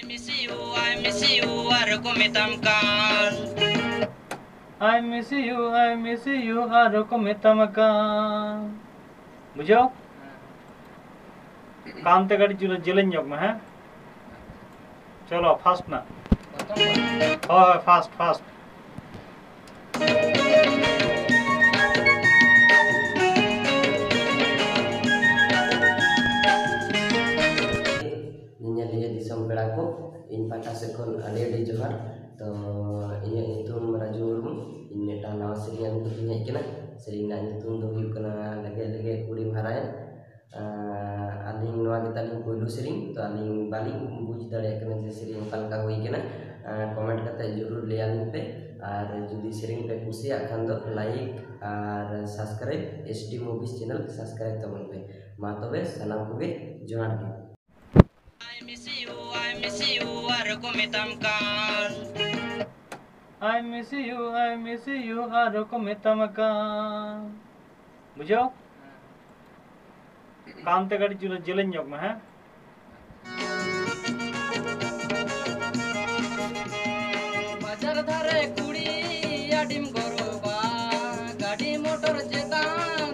I miss you, arukumitamakan. Bujuk? Kaam te gadi jelen yok ma hai. Chalo fast na. Oh, fast. इन पाटा से कौन अलेडी जोहार तो ये नितुन मराजू मुर्मू इन मेटा नाव सेरिया नितुन हेज केना सेरिना नितुन दो हुयु कना लगे लगे कुड़ी भाराय आलिंग नोवा के तालिंग पहलू सेरिंग तो आलिंग बालिंग बुझ दाड़े केना जे सेरिंग कालका हुई केना कमेंट करते जरूर ले आलिंग पे आर जुदी सेरिंग पे खुशी आखान दो like or subscribe SD movies channel subscribe तबन पे मा तबे सलाम कुगे जोहार के I miss you, arukumitamakan. Bujuk? Kaam te gadi jelen yok ma hai. Bajar dhare kudi adim goroba, gadi motor chetan.